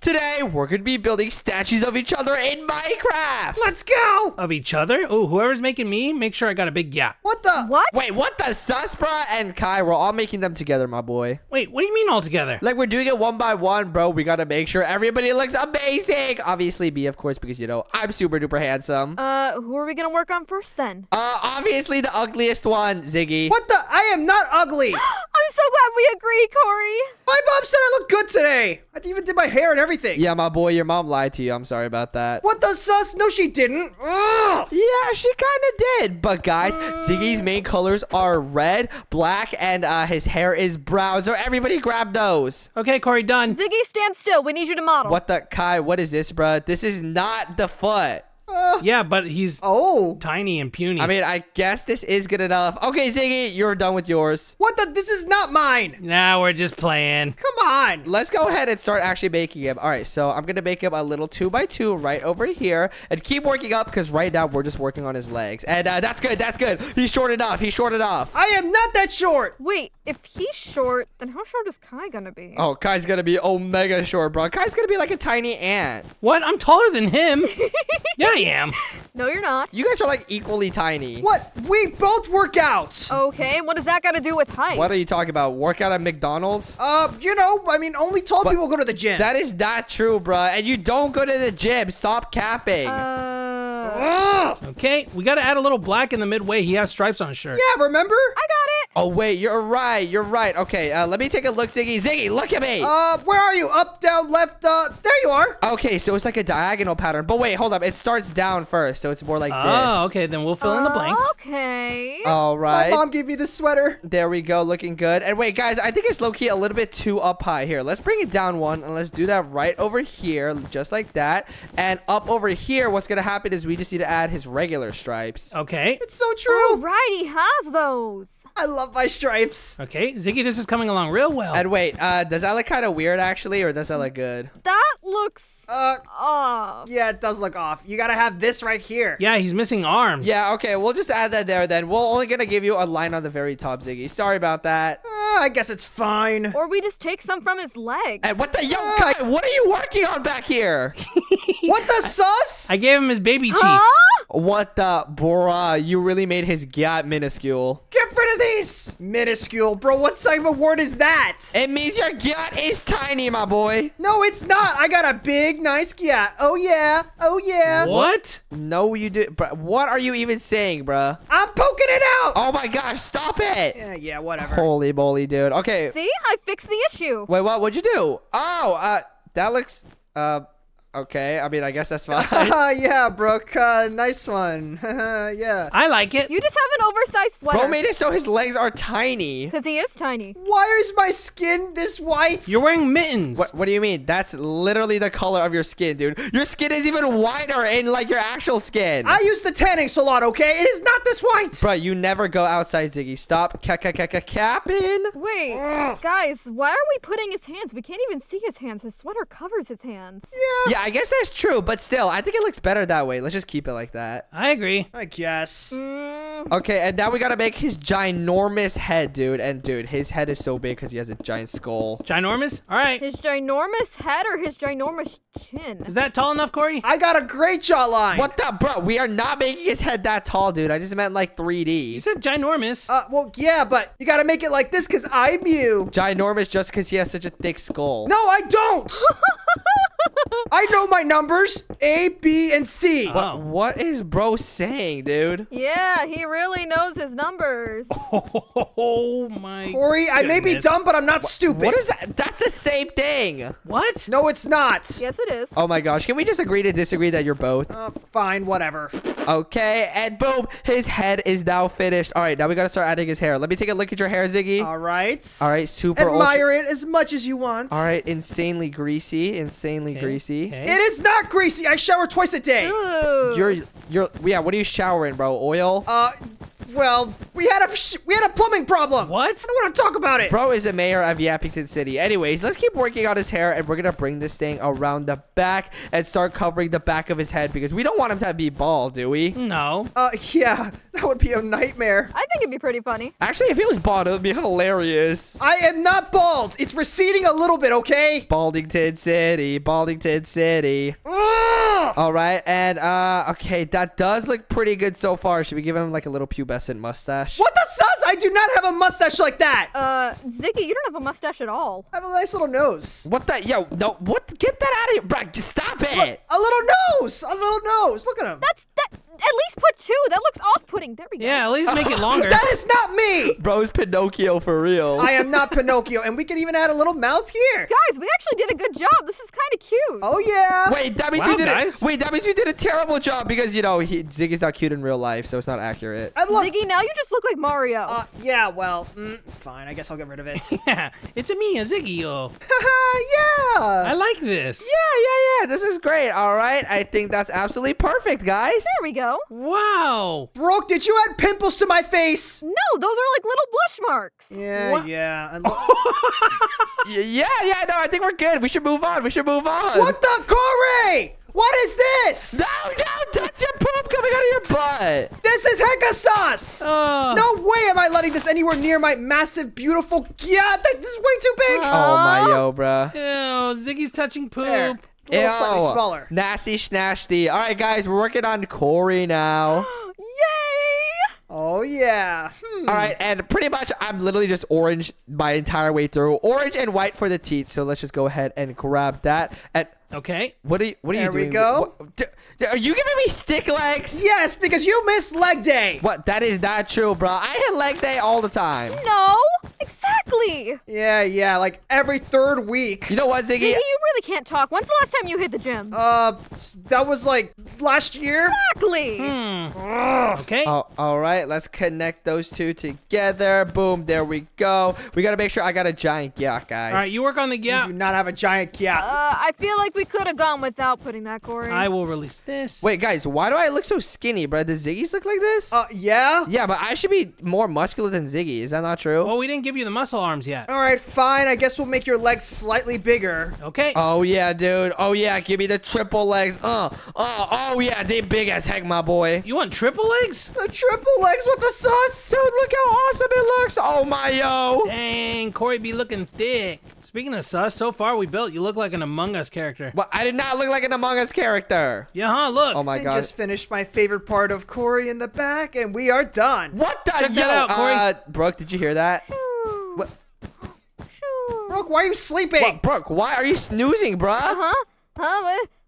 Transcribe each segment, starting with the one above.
Today, we're going to be building statues of each other in Minecraft. Let's go. Of each other? Oh, whoever's making me, make sure I got a big gap. What the? What? Wait, what the? Suspra and Kai, we're all making them together, my boy. Wait, what do you mean all together? Like, we're doing it one by one, bro. We got to make sure everybody looks amazing. Obviously, me, of course, because, you know, I'm super duper handsome. Who are we going to work on first, then? Obviously, the ugliest one, Ziggy. What the? I am not ugly. I'm so glad we agree, Kory. My mom said I look good today. I even did my hair and everything. Yeah, my boy, your mom lied to you. I'm sorry about that. What the sus? No, she didn't. Ugh. Yeah, she kind of did. But guys, Ziggy's main colors are red, black, and his hair is brown. So everybody grab those. Okay, Kory, done. Ziggy, stand still. We need you to model. What the? Kai, what is this, bruh? This is not the foot. Yeah, but he's tiny and puny. I mean, I guess this is good enough. Okay, Ziggy, you're done with yours. What the? This is not mine. Nah, we're just playing. Come on. Let's go ahead and start actually making him. All right, so I'm going to make him a little 2x2 right over here and keep working up because right now we're just working on his legs. And that's good. That's good. He's short enough. He's short enough. I am not that short. Wait, if he's short, then how short is Kai going to be? Oh, Kai's going to be omega short, bro. Kai's going to be like a tiny ant. What? I'm taller than him. Yeah, I am. No, you're not. You guys are like equally tiny. What? We both work out. Okay, what does that got to do with height? What are you talking about? Workout at McDonald's? You know, I mean, only tall people go to the gym. That is not true, bruh. And you don't go to the gym. Stop capping. Okay, we got to add a little black in the midway. He has stripes on his shirt. Yeah, remember? I got it. Oh, wait, you're right. You're right. Okay, let me take a look, Ziggy. Ziggy, look at me. Where are you? Up, down, left, there you are. Okay, so it's like a diagonal pattern. But wait, hold up. It starts down first, so it's more like this. Oh, okay, then we'll fill in the blanks. Okay. All right. My mom gave me this sweater. There we go, looking good. And wait, guys, I think it's low-key a little bit too up high here. Let's bring it down one, and let's do that right over here, just like that. And up over here, what's going to happen is we just need to add his regular stripes. Okay. It's so true. All right, he has those. I love my stripes. Okay, Ziggy, this is coming along real well. And wait, does that look kind of weird, actually, or does that look good? That looks off. Yeah, it does look off. You got to have this right here. Yeah, he's missing arms. Yeah, okay, we'll just add that there then. We're only going to give you a line on the very top, Ziggy. Sorry about that. I guess it's fine. Or we just take some from his legs. Hey, what the? Yo, Kai, what are you working on back here? What the sus? I gave him his baby cheeks. What the, bruh? You really made his gut minuscule. Get rid of these. Minuscule, bro. What type of word is that? It means your gut is tiny, my boy. No, it's not. I got a big, nice gut. Oh yeah. Oh yeah. What? No, you do. Bro, what are you even saying, bruh? I'm poking it out. Oh my gosh, stop it. Yeah, whatever. Holy moly, dude. Okay. See, I fixed the issue. Wait, what? What'd you do? Oh, that looks okay, I mean, I guess that's fine. Yeah, Brooke, nice one. Yeah. I like it. You just have an oversized sweater. Bro made it so his legs are tiny. Because he is tiny. Why is my skin this white? You're wearing mittens. What do you mean? That's literally the color of your skin, dude. Your skin is even whiter in, like, your actual skin. I use the tanning salon, okay? It is not this white. Bro, you never go outside, Ziggy. Stop capping. Wait, guys, why are we putting his hands? We can't even see his hands. His sweater covers his hands. Yeah. Yeah. I guess that's true, but still, I think it looks better that way. Let's just keep it like that. I agree. I guess. Okay, and now we gotta make his ginormous head, dude. And dude, his head is so big because he has a giant skull. Ginormous? All right. His ginormous head or his ginormous chin? Is that tall enough, Kory? I got a great jawline. What the, bro? We are not making his head that tall, dude. I just meant like 3D. You said ginormous. Well, yeah, but you gotta make it like this because I'm you. Ginormous just because he has such a thick skull. No, I don't. I know my numbers, A, B, and C. Oh. What is bro saying, dude? Yeah, he really knows his numbers. Oh, my Kory, goodness. I may be dumb, but I'm not stupid. What is that? That's the same thing. What? No, it's not. Yes, it is. Oh, my gosh. Can we just agree to disagree that you're both? Fine, whatever. Okay, and boom, his head is now finished. All right, now we got to start adding his hair. Let me take a look at your hair, Ziggy. All right. All right, super Admire it as much as you want. All right, insanely greasy, insanely greasy. Okay. It is not greasy. I shower twice a day. Ooh. Yeah, what are you showering, bro? Oil? Well, we had a plumbing problem. What? I don't want to talk about it. Bro is the mayor of Yappington City. Anyways, let's keep working on his hair, and we're gonna bring this thing around the back and start covering the back of his head because we don't want him to be bald, do we? No. Yeah, that would be a nightmare. I think it'd be pretty funny. Actually, if he was bald, it would be hilarious. I am not bald. It's receding a little bit, okay? Baldington City, Baldington City. All right, and okay, that does look pretty good so far. Should we give him like a little pubescent mustache? What the sus? I do not have a mustache like that. Ziggy, you don't have a mustache at all. I have a nice little nose. What the? Yo, no, what? Get that out of here, bro. Stop it. Look, a little nose, a little nose. Look at him. That's that. At least put two. That looks off-putting. There we go. Yeah, at least make it longer. That is not me. Bro's Pinocchio for real. I am not Pinocchio, and we can even add a little mouth here. Guys, we actually did a good job. This is kind of cute. Oh yeah. Wait, that means we did a terrible job because you know Ziggy's not cute in real life, so it's not accurate. Ziggy, now you just look like Mario. Yeah. Well, fine. I guess I'll get rid of it. Yeah, it's a me, a Ziggy. Oh. Yeah. I like this. Yeah. This is great. All right, I think that's absolutely perfect, guys. There we go. Wow. Brooke, did you add pimples to my face? No, those are like little blush marks. Yeah, what? Yeah. Yeah, no, I think we're good. We should move on. What the, Kory? What is this? No, that's your poop coming out of your butt. This is hecka sauce. No way am I letting this anywhere near my massive, beautiful... Yeah, this is way too big. Oh, my yo, bruh. Ew, Ziggy's touching poop. There. A little slightly smaller. Nasty schnasty. All right, guys, we're working on Kory now. Yay! Oh, yeah. All right, and pretty much I'm literally just orange my entire way through. Orange and white for the teeth, so let's just go ahead and grab that. And okay. What are you doing? There we go. Are you giving me stick legs? Yes, because you missed leg day. What? That is not true, bro. I hit leg day all the time. No. Exactly. Yeah, like every third week. You know what, Ziggy? Ziggy, you really can't talk. When's the last time you hit the gym? That was like last year. Exactly. Okay. All right, let's connect those two together. Boom, there we go. We gotta make sure I got a giant gyak, guys. All right, you work on the gyak. You do not have a giant gyak. I feel like we could have gone without putting that, Kory. I will release this. Wait, guys, why do I look so skinny, bro? Does Ziggy's look like this? Yeah. Yeah, but I should be more muscular than Ziggy. Is that not true? Well, we didn't give you the muscle arms yet. All right, fine. I guess we'll make your legs slightly bigger. Okay. Oh, yeah, dude. Oh, yeah. Give me the triple legs. Oh, yeah. They big as heck, my boy. You want triple legs? The triple legs with the sauce. Dude, look how awesome it looks. Oh, my, yo. Dang, Kory be looking thick. Speaking of sus, so far we built, you look like an Among Us character. Well, I did not look like an Among Us character. Yeah, huh? Look. Oh, my God. I just finished my favorite part of Kory in the back, and we are done. What the? Check that out, Kory. Brooke, did you hear that? What? Brooke, why are you sleeping? What, Brooke, why are you snoozing, bruh?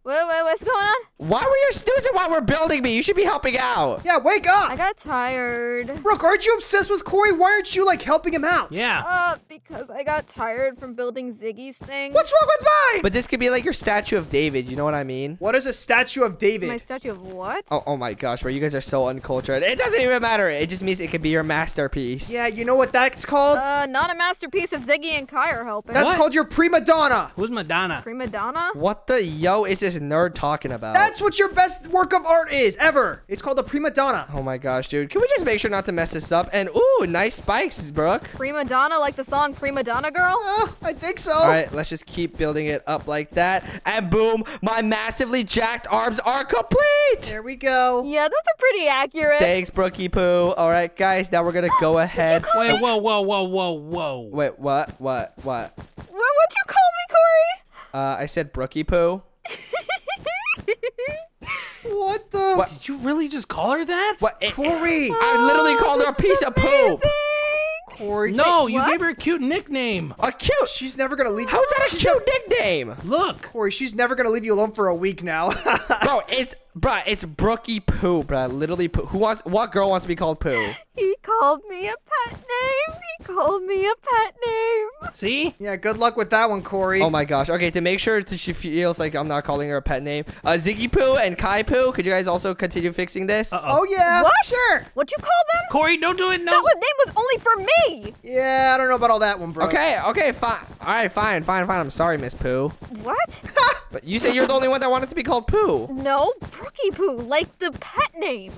What's going on? Why were you snoozing while we're building me? You should be helping out. Yeah, wake up. I got tired. Brooke, aren't you obsessed with Kory? Why aren't you, like, helping him out? Yeah. Because I got tired from building Ziggy's thing. What's wrong with mine? But this could be, like, your statue of David. You know what I mean? What is a statue of David? My statue of what? Oh my gosh, bro. You guys are so uncultured. It doesn't even matter. It just means it could be your masterpiece. Yeah, you know what that's called? Not a masterpiece if Ziggy and Kai are helping. That's called your prima donna. Who's Madonna? Prima donna? What the yo is this nerd talking about? That's what your best work of art is ever. It's called a prima donna. Oh my gosh, dude. Can we just make sure not to mess this up? And ooh, nice spikes, Brooke. Prima donna, like the song Prima Donna Girl? I think so. All right, let's just keep building it up like that. And boom, my massively jacked arms are complete. There we go. Yeah, those are pretty accurate. Thanks, Brookie Poo. All right, guys, now we're gonna go ahead. Wait, whoa. Wait, what? What'd you call me, Kory? I said Brookie Poo. What the? What? Did you really just call her that? What? Kory! I literally called her a piece of poop. Kory. No, you gave her a cute nickname. A cute? She's never gonna leave. How's that a cute nickname? Look, Kory, she's never gonna leave you alone for a week now. Bro, it's Brookie Poo, bro. Literally, poo. What girl wants to be called Poo? He called me a pet name. See? Yeah, good luck with that one, Kory. Oh my gosh. Okay, to make sure that she feels like I'm not calling her a pet name, Ziggy Poo and Kai Poo, could you guys also continue fixing this? Oh yeah. What? Sure. What'd you call them? Kory, don't do it. No. That name was only for me. Yeah, I don't know about all that one, bro. Okay, fine. All right, fine. I'm sorry, Miss Poo. What? But you said you're the only one that wanted to be called Poo. No, Brookie Poo, like the pet name.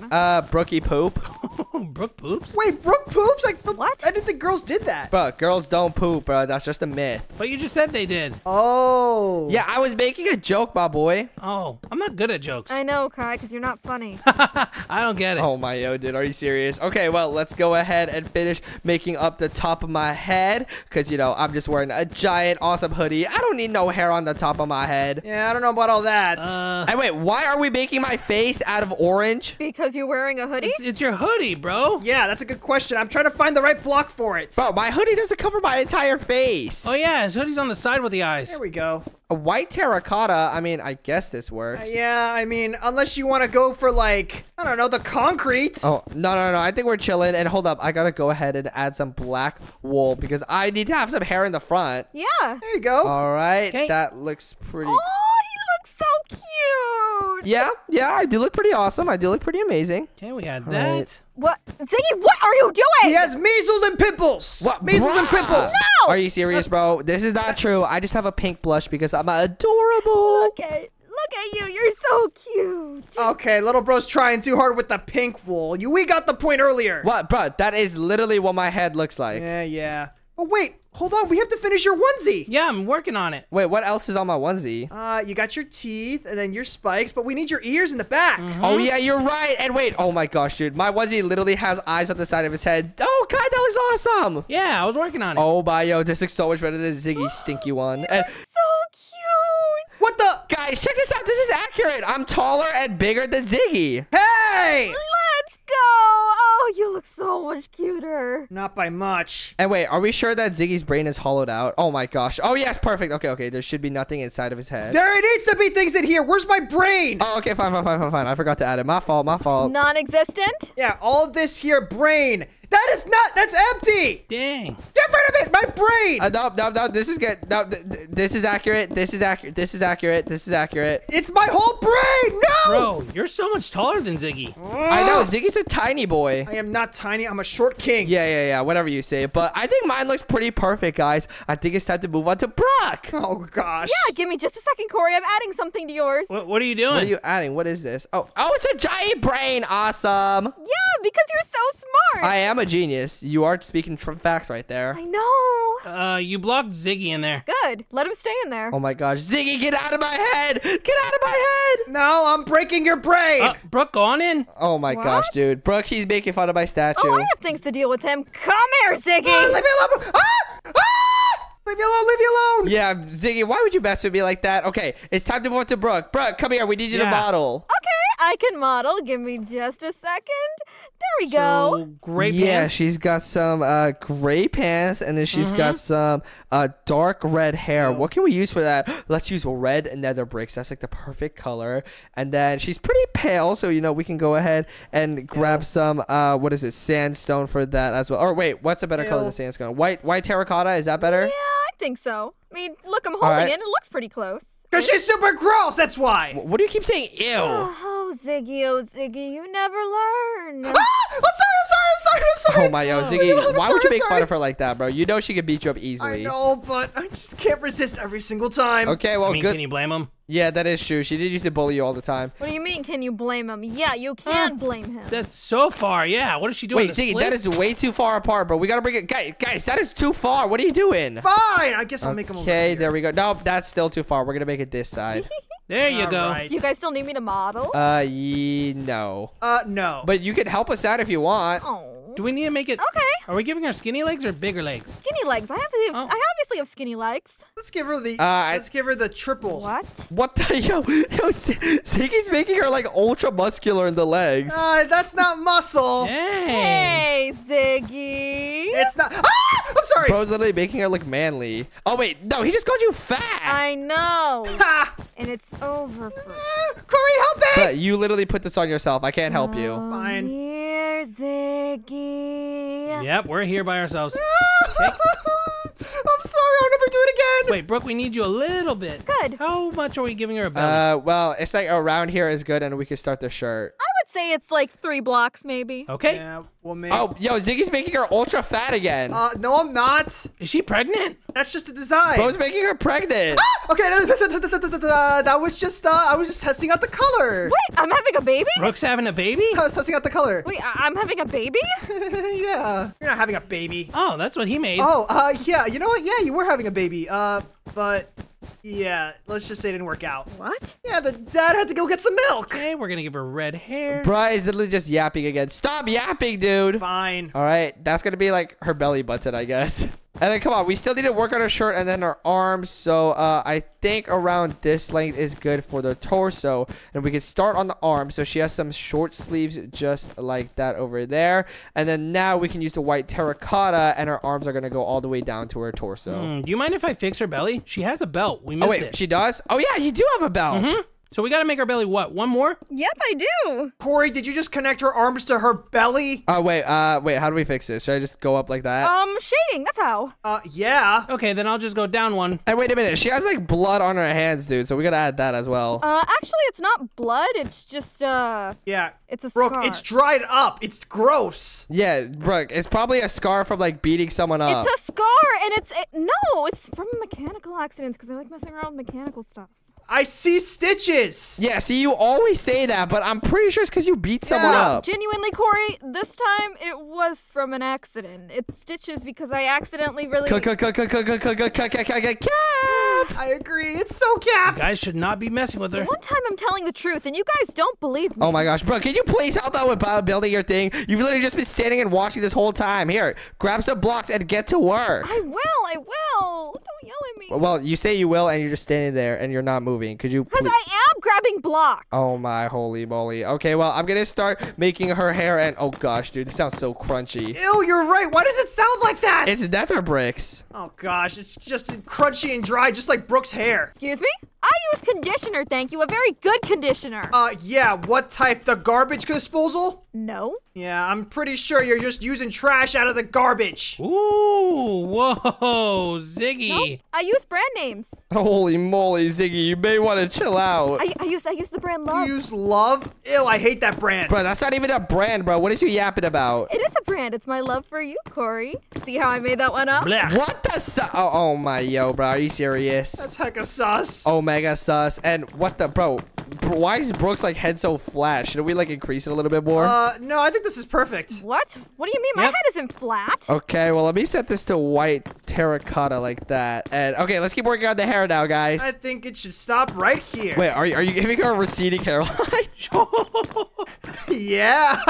Brookie Poop. Brooke poops? Wait, Brooke poops? Like, what? I didn't think girls did that. Bro, girls don't poop, bro. That's just a myth. But you just said they did. Oh. Yeah, I was making a joke, my boy. Oh, I'm not good at jokes. I know, Kai, because you're not funny. I don't get it. Oh, my yo, dude. Are you serious? Okay, well, let's go ahead and finish making up the top of my head because, you know, I'm just wearing a giant, awesome hoodie. I don't need no hair on the top of my head. Yeah, I don't know about all that. Hey, wait, why are we making my face out of orange? Because you're wearing a hoodie? It's your hoodie, bro. Yeah, that's a good question. I'm trying to find the right block for it. Bro, my hoodie doesn't cover my entire face. Oh, yeah, his hoodie's on the side with the eyes. There we go. A white terracotta. I mean, I guess this works. Yeah, I mean, unless you want to go for, like, I don't know, the concrete. Oh, no, no, no. I think we're chilling. And hold up. I got to go ahead and add some black wool because I need to have some hair in the front. Yeah. There you go. All right. Kay. That looks pretty cool. So cute. Yeah, yeah, I do look pretty awesome. I do look pretty amazing. Okay, we had that. Right. What? Ziggy, what are you doing? He has measles and pimples. What? Measles and pimples. No. Are you serious, bro? This is not true. I just have a pink blush because I'm adorable. Look at you. You're so cute. Okay, little bro's trying too hard with the pink wool. We got the point earlier. What, bro? That is literally what my head looks like. Yeah, yeah. Oh, wait. Hold on, we have to finish your onesie. Yeah, I'm working on it. Wait, what else is on my onesie? You got your teeth and then your spikes, but we need your ears in the back. Mm-hmm. Oh, yeah, you're right. And wait, oh my gosh, dude. My onesie literally has eyes on the side of his head. Oh, God, that looks awesome. Yeah, I was working on it. Oh, my, yo, this looks so much better than Ziggy's stinky one. You're so cute. What the? Guys, check this out. This is accurate. I'm taller and bigger than Ziggy. Hey! Let's go. Oh, you look so much cuter. Not by much. And wait, are we sure that Ziggy's brain is hollowed out? Oh my gosh. Oh yes, perfect. Okay, okay. There should be nothing inside of his head. There needs to be things in here. Where's my brain? Oh, okay, fine. I forgot to add it. My fault, my fault. Non-existent? Yeah, all this here brain. That is not, that's empty. Dang. Get rid of it, my brain. No, this is good. No, this is accurate. This is accurate. It's my whole brain, no. Bro, you're so much taller than Ziggy. I know, Ziggy's a tiny boy. I am not tiny, I'm a short king. Yeah, whatever you say. But I think mine looks pretty perfect, guys. I think it's time to move on to Brock. Oh gosh. Yeah, give me just a second, Kory. I'm adding something to yours. What are you doing? What are you adding? What is this? Oh, it's a giant brain, awesome. Yeah, because you're so smart. I am a genius. You are speaking facts right there. I know. You blocked Ziggy in there. Good. Let him stay in there. Oh my gosh. Ziggy, get out of my head. Get out of my head. No, I'm breaking your brain. Brooke, go on in. Oh my gosh, dude. Brooke, she's making fun of my statue. Oh, I have things to deal with him. Come here, Ziggy. Oh, leave me alone. Ah! Ah! Leave me alone, leave me alone. Yeah, Ziggy, why would you mess with me like that? Okay, it's time to move to Brooke. Brooke, come here. We need you to model. Okay, I can model. Give me just a second. There we go. Gray pants. Yeah, she's got some gray pants, and then she's got some dark red hair. What can we use for that? Let's use red nether bricks. That's like the perfect color. And then she's pretty pale, so, you know, we can go ahead and grab some, what is it, sandstone for that as well. Or wait, what's a better color than sandstone? White terracotta, is that better? Yeah, I think so. I mean, look, I'm holding it. It looks pretty close. Because she's super gross, that's why. What do you keep saying, ew? Oh, Ziggy, you never learn. Ah! I'm sorry. Oh, my, yo, Ziggy, why would you make fun of her like that, bro? You know she could beat you up easily. I know, but I just can't resist every single time. Okay, well, good. Can you blame him? Yeah, that is true. She did used to bully you all the time. What do you mean, can you blame him? Yeah, you can blame him. That's so far, yeah. What is she doing? Wait, Ziggy, that is way too far apart, bro. We got to bring it. Guys, that is too far. What are you doing? Fine. I guess I'll make him over here. Okay, there we go. Nope, that's still too far. We're going to make it this side. There you go. Right. You guys still need me to model? No. No. But you can help us out if you want. Oh. Do we need to make it? Okay. Are we giving her skinny legs or bigger legs? Skinny legs. I obviously have skinny legs. Let's give her the. Let's give her the triple. What? What the yo? Ziggy's making her like ultra muscular in the legs. That's not muscle. Hey, Ziggy. It's not. Ah! I'm sorry. Bro's literally making her look manly. Oh wait, no, he just called you fat. I know. Ha! And it's over. Kory, help me! But you literally put this on yourself. I can't help you. Fine. Here, Ziggy. Yep, we're here by ourselves. Okay. I'm sorry, I'll never do it again. Wait, Brooke, we need you a little bit. Good. How much are we giving her a belly? Well, it's like around here is good, and we can start the shirt. I would I'd say it's like 3 blocks, maybe. Okay. Yeah, well, maybe. Oh, yo, Ziggy's making her ultra fat again. No, I'm not. Is she pregnant? That's just a design. Bo's making her pregnant. Ah! Okay, that was just, I was just testing out the color. Wait, I'm having a baby? Brooke's having a baby? I was testing out the color. Wait, I'm having a baby? Yeah. You're not having a baby. Oh, that's what he made. Oh, yeah, you know what? Yeah, you were having a baby, but... yeah, let's just say it didn't work out. What? Yeah, the dad had to go get some milk. Okay, we're gonna give her red hair. Bri is literally just yapping again. Stop yapping, dude. Fine. All right, that's gonna be like her belly button, I guess. And then come on, we still need to work on her shirt and then her arms. So I think around this length is good for the torso. And we can start on the arm. So she has some short sleeves just like that over there. And then now we can use the white terracotta and her arms are gonna go all the way down to her torso. Do you mind if I fix her belly? She has a belt. We missed it. Oh, wait, she does? Oh, yeah, you do have a belt. Mm-hmm. So we gotta make her belly what? One more? Yep, I do. Kory, did you just connect her arms to her belly? Oh, wait, how do we fix this? Should I just go up like that? Shading, that's how. Yeah. Okay, then I'll just go down one. Hey, wait a minute. She has like blood on her hands, dude, so we gotta add that as well. Actually, it's not blood. It's just, yeah. It's a scar. Brooke, it's dried up. It's gross. Yeah, Brooke, it's probably a scar from like beating someone up. It's a scar, and no, it's from mechanical accidents because I like messing around with mechanical stuff. I see stitches. Yeah, see, you always say that, but I'm pretty sure it's because you beat someone up. Genuinely, Kory, this time it was from an accident. It's stitches because I accidentally really... Cap! I agree. It's so cap. You guys should not be messing with her. One time I'm telling the truth, and you guys don't believe me. Oh, my gosh. Bro, can you please help out with building your thing? You've literally just been standing and watching this whole time. Here, grab some blocks and get to work. I will. Don't yell at me. Well, you say you will, and you're just standing there, and you're not moving. Could you? Because I am grabbing blocks. Oh my holy moly. Okay, well, I'm gonna start making her hair and oh gosh, dude, this sounds so crunchy. Ew, you're right. Why does it sound like that? It's nether bricks. Oh gosh, it's just crunchy and dry, just like Brooke's hair. Excuse me? I use conditioner, thank you. A very good conditioner. Yeah, what type? The garbage disposal? No. Yeah, I'm pretty sure you're just using trash out of the garbage. Ooh, whoa, Ziggy. Nope, I use brand names. Holy moly, Ziggy, you may want to chill out. I use the brand Love. You use Love? Ew, I hate that brand. Bro, that's not even a brand, bro. What is you yapping about? It is a brand. It's my love for you, Kory. See how I made that one up? Blech. What the oh my, yo, bro, are you serious? That's hecka sus. Oh, mega sus. And what the, bro? Why is Brooke's like head so flat? Should we like increase it a little bit more? No, I think this is perfect. What? What do you mean? My head isn't flat. Okay, well let me set this to white terracotta like that. And okay, let's keep working on the hair now, guys. I think it should stop right here. Wait, are you giving her a receding hairline? Yeah.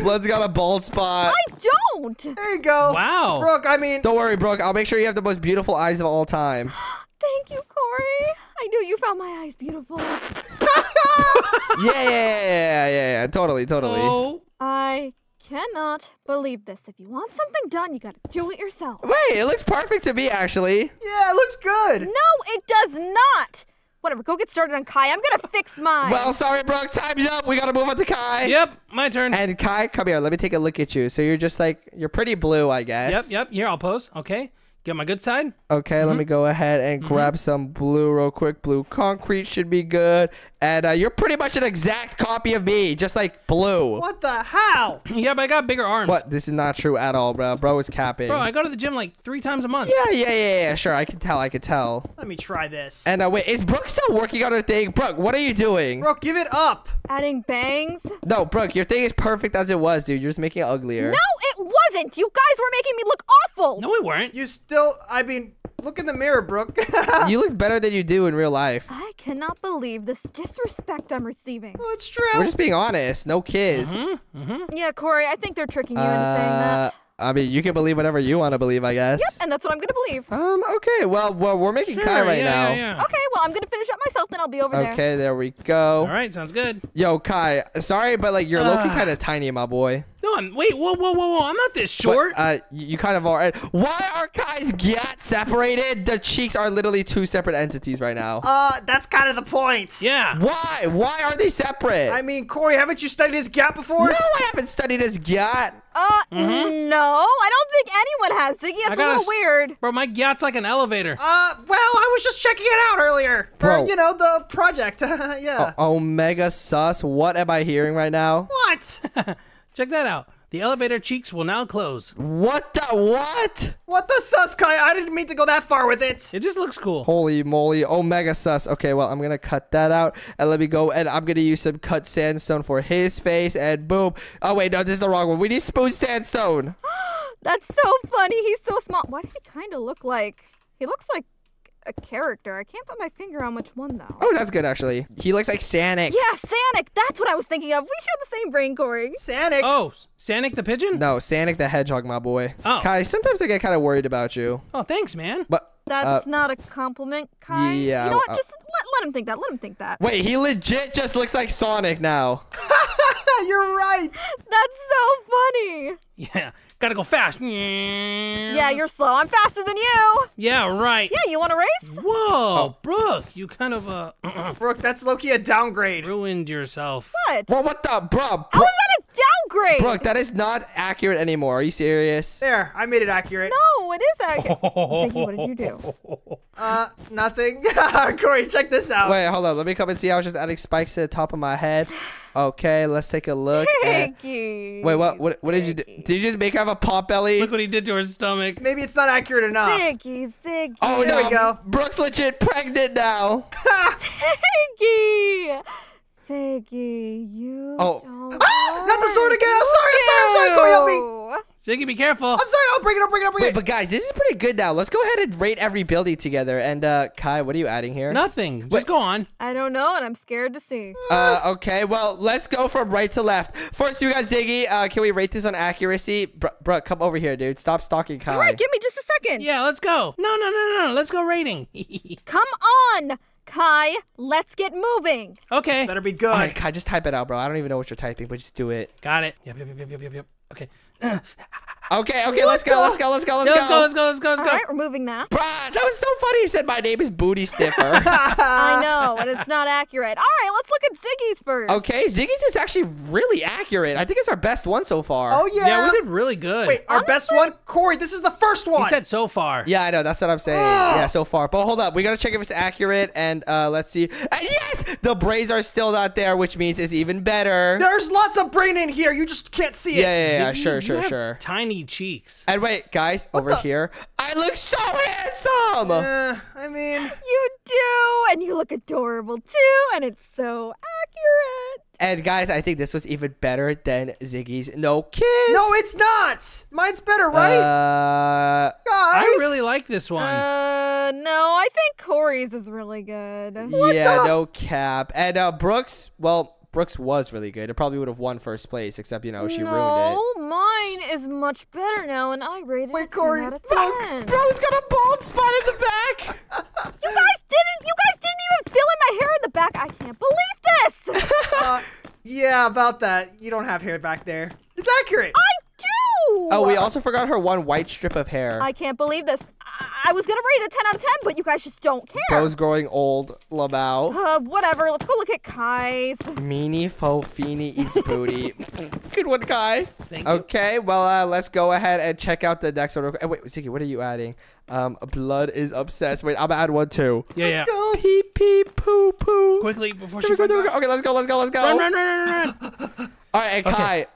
Blood's got a bald spot. I don't. There you go. Wow. Brooke, I mean. Don't worry, Brooke. I'll make sure you have the most beautiful eyes of all time. Thank you, Kory. I knew you found my eyes beautiful. Yeah. Totally. Oh. I cannot believe this. If you want something done, you gotta do it yourself. Wait, it looks perfect to me, actually. Yeah, it looks good. No, it does not. Whatever, go get started on Kai. I'm gonna fix mine. Well, sorry, Brooke. Time's up. We gotta move on to Kai. Yep, my turn. And Kai, come here. Let me take a look at you. So you're just like, you're pretty blue, I guess. Yep. Here, I'll pose. Okay. Get my good side. Okay, let me go ahead and grab some blue real quick. Blue concrete should be good. And you're pretty much an exact copy of me, just like blue. What the hell? Yeah, but I got bigger arms. What? This is not true at all, bro. Bro is capping. Bro, I go to the gym like 3 times a month. Yeah. Sure, I can tell. Let me try this. And wait, is Brooke still working on her thing? Brooke, what are you doing? Brooke, give it up. Adding bangs. No, Brooke, your thing is perfect as it was, dude. You're just making it uglier. No, it wasn't. You guys were making me look awful. No, we weren't. You still. I mean, look in the mirror, Brooke. You look better than you do in real life. I cannot believe this disrespect I'm receiving. Well, it's true. We're just being honest. No kids. Yeah, Kory, I think they're tricking you into saying that. I mean, you can believe whatever you want to believe, I guess. Yep, and that's what I'm going to believe. Okay, well, we're making Kai right now. Yeah. Okay, well, I'm going to finish up myself, then I'll be over there. Okay, there we go. All right, sounds good. Yo, Kai, sorry, but, like, you're low-key kind of tiny, my boy. No, on. Wait, whoa. I'm not this short. But, you kind of are. Why are Kai's get separated? The cheeks are literally two separate entities right now. That's kind of the point. Yeah. Why? Why are they separate? I mean, Kory, haven't you studied his get before? No, I haven't studied his get. No, I don't think anyone has, Ziggy. That's a little weird. Bro, my gyat's like an elevator. Well, I was just checking it out earlier. Bro. Or, you know, the project. Yeah. Omega sus, what am I hearing right now? What? Check that out. The elevator cheeks will now close. What the what? What the sus, Kai? I didn't mean to go that far with it. It just looks cool. Holy moly. Omega sus. Okay, well, I'm going to cut that out. And let me go. And I'm going to use some cut sandstone for his face. And boom. Oh, wait. No, this is the wrong one. We need smooth sandstone. That's so funny. He's so small. Why does he kind of look like... He looks like a character. I can't put my finger on which one, though. Oh, that's good, actually. He looks like Sanic. Yeah, Sanic. That's what I was thinking of. We share the same brain, Kory. Sanic. Oh, Sanic the pigeon? No, Sanic the hedgehog, my boy. Oh. Kai, sometimes I get kind of worried about you. Oh, thanks, man. But that's not a compliment, Kai. Yeah. You know what? Just let him think that. Let him think that. Wait, he legit just looks like Sonic now. You're right. That's so funny. Yeah. Gotta go fast. Yeah, you're slow. I'm faster than you. Yeah, right. Yeah, you want to race? Whoa, Brooke, you kind of, Brooke, that's low-key a downgrade. Ruined yourself. What? Well, what the, bro? How is that a downgrade? Brooke, that is not accurate anymore. Are you serious? There, I made it accurate. No, it is accurate. Ziggy, what did you do? Nothing. Kory, check this out. Wait, hold on. Let me come and see. I was just adding spikes to the top of my head. Okay, let's take a look. Thank you. Wait, what did you do? Did you just make her have a pot belly? Look what he did to her stomach. Maybe it's not accurate enough. Ziggy, Ziggy. Oh, there we go. Brooke's legit pregnant now. Ziggy. Ziggy, you don't... Ah! Not the sword again. I'm sorry, Kory, help me. Ziggy, be careful. I'm sorry. I'll bring it up. Wait, but guys, this is pretty good now. Let's go ahead and rate every building together. And, Kai, what are you adding here? Nothing. Wait. Just go on. I don't know, and I'm scared to see. Okay. Well, let's go from right to left. First, we got Ziggy. Can we rate this on accuracy? Bro, come over here, dude. Stop stalking Kai. All right, give me just a second. Yeah, let's go. No. Let's go rating. Come on. Kai, let's get moving. Okay. This better be good. All right, Kai, just type it out, bro. I don't even know what you're typing, but just do it. Got it. Yep. Okay. Okay, let's go. All right, we're moving now. Bruh, that was so funny. He said, my name is Booty Sniffer. I know, and it's not accurate. All right, let's look at Ziggy's first. Okay, Ziggy's is actually really accurate. I think it's our best one so far. Oh, yeah. Yeah, we did really good. Wait, our best one? Kory, this is the first one. He said so far. Yeah, I know. That's what I'm saying. Yeah, so far. But hold up. We got to check if it's accurate, and let's see. And yes, the braids are still not there, which means it's even better. There's lots of brain in here. You just can't see it. Yeah, Ziggy, sure. Tiny cheeks. And wait, guys, what over here. I look so handsome. I mean, you do, and you look adorable too, and it's so accurate. And guys, I think this was even better than Ziggy's no kiss. No, it's not. Mine's better, right? Guys, I really like this one. No, I think Kory's is really good. Yeah, no cap. And Brooke's, well. Brooke's was really good. It probably would have won first place, except, you know, she ruined it. No, mine is much better now, and I rated it 10 out of 10. Bro's got a bald spot in the back. You guys didn't even fill in my hair in the back. I can't believe this. Yeah, about that. You don't have hair back there. It's accurate. I do. Oh, we also forgot her one white strip of hair. I can't believe this. I was going to rate a 10 out of 10, but you guys just don't care. Bro's growing old, Lamau. Whatever. Let's go look at Kai's. Meanie Fofini eats booty. Good one, Kai. Thank you. Okay, well, let's go ahead and check out the next one. Wait, Ziggy, what are you adding? Blood is obsessed. Wait, I'm going to add one, too. Yeah, let's go. Heep, peep, poo, poo. Quickly, before she finds out. Okay, let's go. Run. All right, and Kai.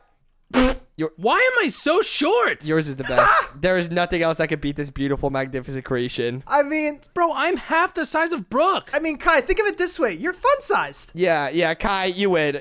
Why am I so short? Yours is the best. There is nothing else that could beat this beautiful, magnificent creation. I mean, bro, I'm half the size of Brooke. I mean, Kai, think of it this way. You're fun-sized. Yeah, Kai, you win.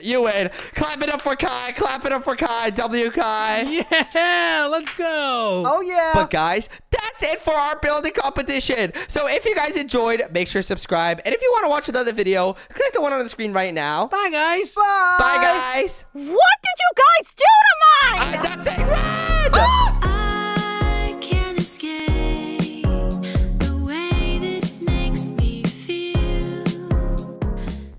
Clap it up for Kai. W, Kai. Yeah, let's go. Oh, yeah. But, guys, that's it for our building competition. So, if you guys enjoyed, make sure to subscribe. And if you want to watch another video, click the one on the screen right now. Bye, guys. Bye. What did you guys do to mine? Nothing.